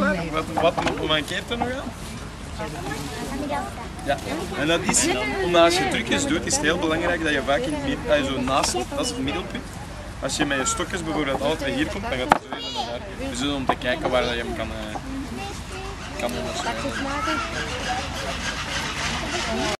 klaar? Nee. Wat mankeert er nog aan? Ja, en dat is, omdat als je trucjes doet, is het heel belangrijk dat je vaak in het midden, dat je zo naast loopt, dat is het middelpunt. Als je met je stokjes bijvoorbeeld alle twee hier komt, dan gaat het zo even naar daar. Dus om te kijken waar je hem kan onderzoeken.